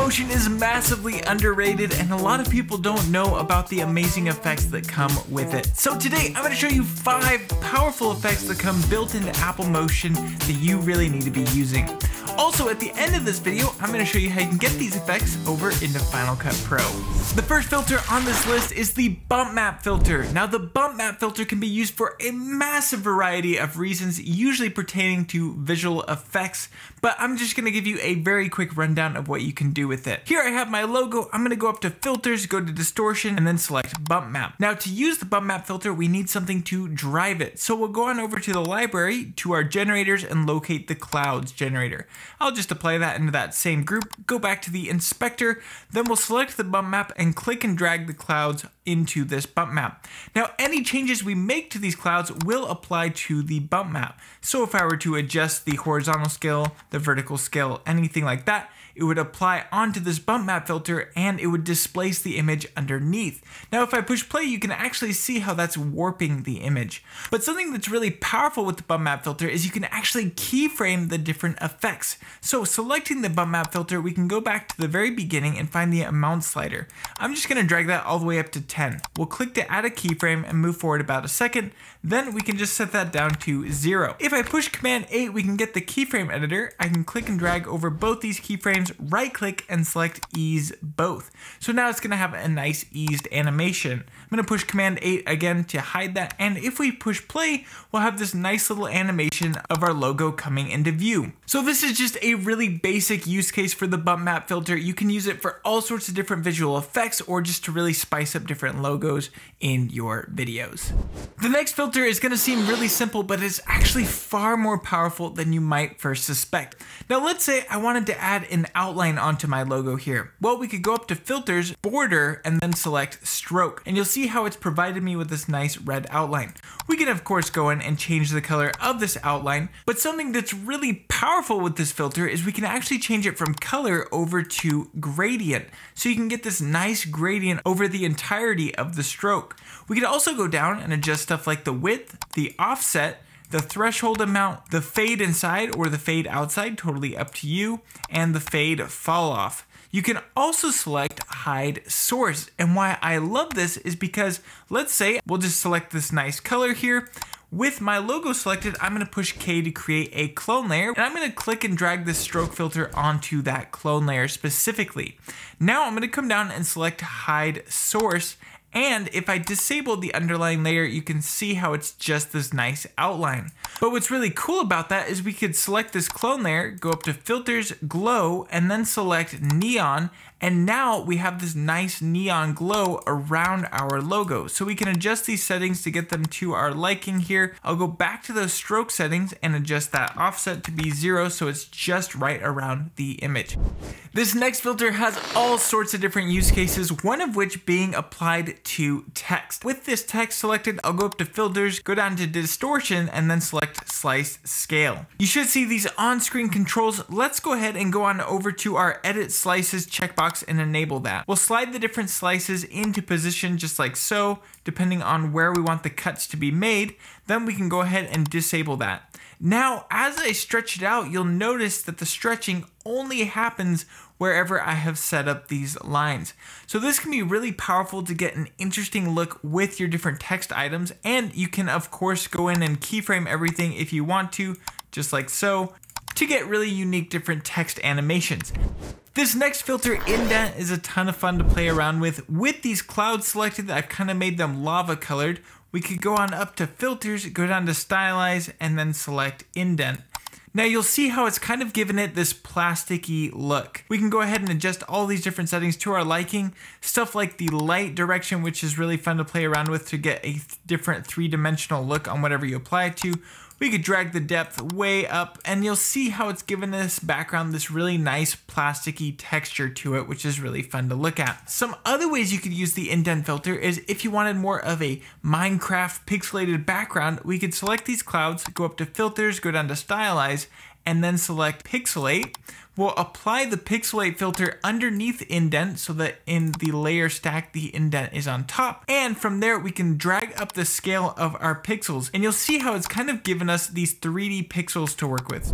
Motion is massively underrated and a lot of people don't know about the amazing effects that come with it. So today I'm going to show you 5 powerful effects that come built into Apple Motion that you really need to be using. Also, at the end of this video, I'm going to show you how you can get these effects over into Final Cut Pro. The first filter on this list is the bump map filter. Now, the bump map filter can be used for a massive variety of reasons, usually pertaining to visual effects, but I'm just going to give you a very quick rundown of what you can do with it. Here I have my logo. I'm going to go up to filters, go to distortion, and then select bump map. Now, to use the bump map filter, we need something to drive it. So we'll go on over to the library, to our generators, and locate the clouds generator. I'll just apply that into that same group, go back to the inspector, then we'll select the bump map and click and drag the clouds into this bump map. Now, any changes we make to these clouds will apply to the bump map. So if I were to adjust the horizontal scale, the vertical scale, anything like that, it would apply onto this bump map filter and it would displace the image underneath. Now, if I push play, you can actually see how that's warping the image. But something that's really powerful with the bump map filter is you can actually keyframe the different effects. So selecting the bump map filter, we can go back to the very beginning and find the amount slider. I'm just going to drag that all the way up to 10. We'll click to add a keyframe and move forward about a second. Then we can just set that down to 0. If I push Command 8, we can get the keyframe editor. I can click and drag over both these keyframes, right click and select ease both. So now it's going to have a nice eased animation. I'm going to push Command 8 again to hide that. And if we push play, we'll have this nice little animation of our logo coming into view. So this is just a really basic use case for the bump map filter. You can use it for all sorts of different visual effects or just to really spice up different logos in your videos. The next filter is going to seem really simple, but it's actually far more powerful than you might first suspect. Now, let's say I wanted to add an outline onto my logo here. Well, we could go up to filters, border, and then select stroke, and you'll see how it's provided me with this nice red outline. We can of course go in and change the color of this outline, but something that's really powerful with this filter is we can actually change it from color over to gradient. So you can get this nice gradient over the entirety of the stroke. We could also go down and adjust stuff like the width, the offset, the threshold amount, the fade inside or the fade outside, totally up to you, and the fade fall off. You can also select hide source. And why I love this is because, let's say we'll just select this nice color here. With my logo selected, I'm going to push K to create a clone layer, and I'm going to click and drag this stroke filter onto that clone layer specifically. Now I'm going to come down and select hide source. And if I disable the underlying layer, you can see how it's just this nice outline. But what's really cool about that is we could select this clone layer, go up to filters, glow, and then select neon. And now we have this nice neon glow around our logo. So we can adjust these settings to get them to our liking here. I'll go back to those stroke settings and adjust that offset to be 0 so it's just right around the image. This next filter has all sorts of different use cases, one of which being applied to text. With this text selected, I'll go up to filters, go down to distortion, and then select Slice Scale. You should see these on-screen controls. Let's go ahead and go on over to our Edit Slices checkbox and enable that. We'll slide the different slices into position just like so, depending on where we want the cuts to be made. Then we can go ahead and disable that. Now, as I stretch it out, you'll notice that the stretching only happens wherever I have set up these lines. So this can be really powerful to get an interesting look with your different text items. And you can of course go in and keyframe everything if you want to, just like so, to get really unique different text animations. This next filter, indent, is a ton of fun to play around with. With these clouds selected, I've kind of made them lava colored. We could go on up to filters, go down to stylize, and then select indent. Now you'll see how it's kind of given it this plasticky look. We can go ahead and adjust all these different settings to our liking. Stuff like the light direction, which is really fun to play around with to get a different three-dimensional look on whatever you apply it to. We could drag the depth way up and you'll see how it's given this background this really nice plasticky texture to it, which is really fun to look at. Some other ways you could use the indent filter is if you wanted more of a Minecraft pixelated background, we could select these clouds, go up to filters, go down to stylize, and then select pixelate. We'll apply the pixelate filter underneath indent so that in the layer stack, the indent is on top. And from there, we can drag up the scale of our pixels and you'll see how it's kind of given us these 3D pixels to work with.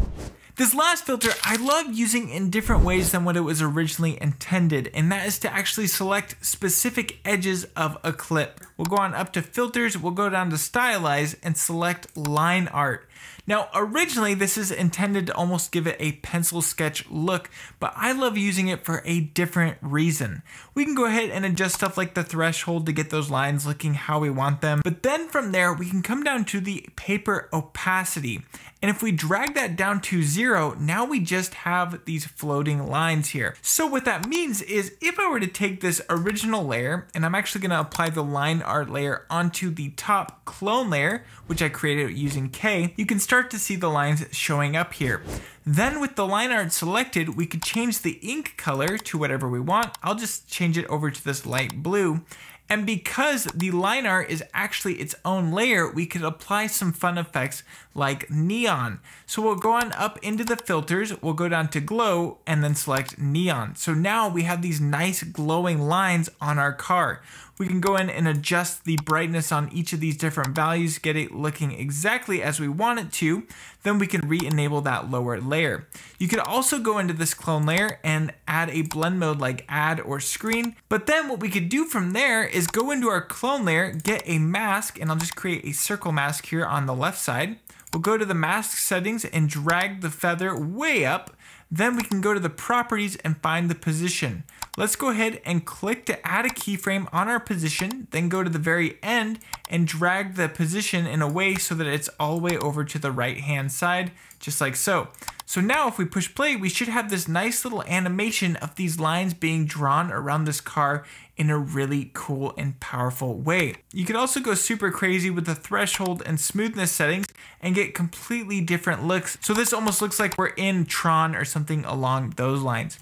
This last filter I love using in different ways than what it was originally intended, and that is to actually select specific edges of a clip. We'll go on up to filters, we'll go down to stylize and select line art. Now, originally this is intended to almost give it a pencil sketch look, but I love using it for a different reason. We can go ahead and adjust stuff like the threshold to get those lines looking how we want them, but then from there we can come down to the paper opacity. And if we drag that down to 0, now we just have these floating lines here. So what that means is if I were to take this original layer, and I'm actually gonna apply the line art layer onto the top clone layer, which I created using K, you can start to see the lines showing up here. Then with the line art selected, we could change the ink color to whatever we want. I'll just change it over to this light blue. And because the line art is actually its own layer, we could apply some fun effects like neon. So we'll go on up into the filters, we'll go down to glow and then select neon. So now we have these nice glowing lines on our car. We can go in and adjust the brightness on each of these different values, get it looking exactly as we want it to, then we can re-enable that lower layer. You could also go into this clone layer and add a blend mode like add or screen, but then what we could do from there is go into our clone layer, get a mask, and I'll just create a circle mask here on the left side. We'll go to the mask settings and drag the feather way up. Then we can go to the properties and find the position. Let's go ahead and click to add a keyframe on our position, then go to the very end and drag the position in a way so that it's all the way over to the right hand side, just like so. So now if we push play, we should have this nice little animation of these lines being drawn around this car in a really cool and powerful way. You could also go super crazy with the threshold and smoothness settings and get completely different looks. So this almost looks like we're in Tron or something along those lines.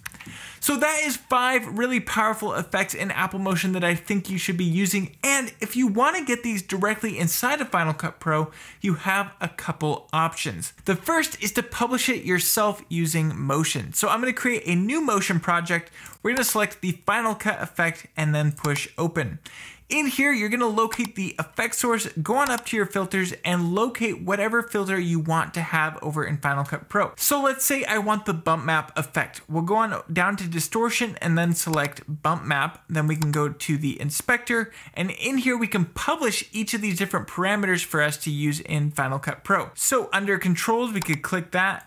So that is 5 really powerful effects in Apple Motion that I think you should be using. And if you want to get these directly inside of Final Cut Pro, you have a couple options. The first is to publish it yourself using Motion. So I'm going to create a new Motion project. We're going to select the Final Cut effect and then push open. In here, you're going to locate the effect source, go on up to your filters and locate whatever filter you want to have over in Final Cut Pro. So let's say I want the bump map effect. We'll go on down to distortion and then select bump map. Then we can go to the inspector, and in here we can publish each of these different parameters for us to use in Final Cut Pro. So under controls, we could click that,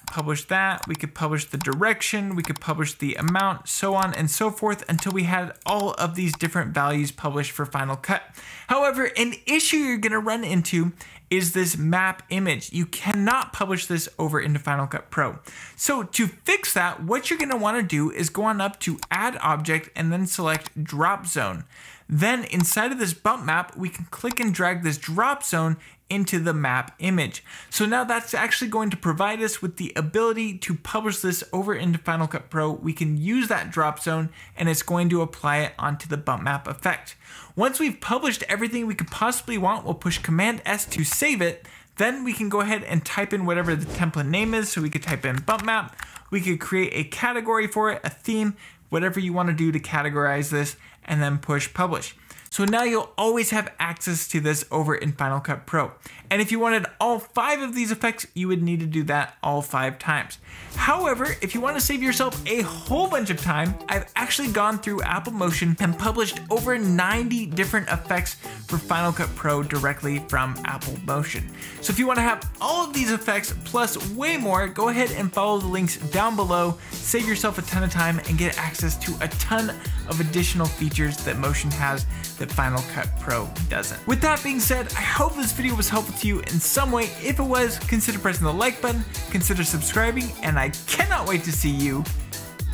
we could publish the direction, we could publish the amount, so on and so forth until we had all of these different values published for Final Cut. However, an issue you're going to run into is this map image. You cannot publish this over into Final Cut Pro. So to fix that, what you're going to want to do is go on up to Add Object and then select Drop Zone. Then inside of this bump map, we can click and drag this drop zone into the map image. So now that's actually going to provide us with the ability to publish this over into Final Cut Pro. We can use that drop zone and it's going to apply it onto the bump map effect. Once we've published everything we could possibly want, we'll push Command S to save it. Then we can go ahead and type in whatever the template name is. So we could type in bump map, we could create a category for it, a theme, whatever you want to do to categorize this, and then push publish. So now you'll always have access to this over in Final Cut Pro. And if you wanted all 5 of these effects, you would need to do that all 5 times. However, if you want to save yourself a whole bunch of time, I've actually gone through Apple Motion and published over 90 different effects for Final Cut Pro directly from Apple Motion. So if you want to have all of these effects plus way more, go ahead and follow the links down below, save yourself a ton of time and get access to a ton of additional features that Motion has that Final Cut Pro doesn't. With that being said, I hope this video was helpful to you in some way. If it was, consider pressing the like button, consider subscribing, and I cannot wait to see you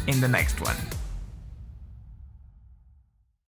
in the next one.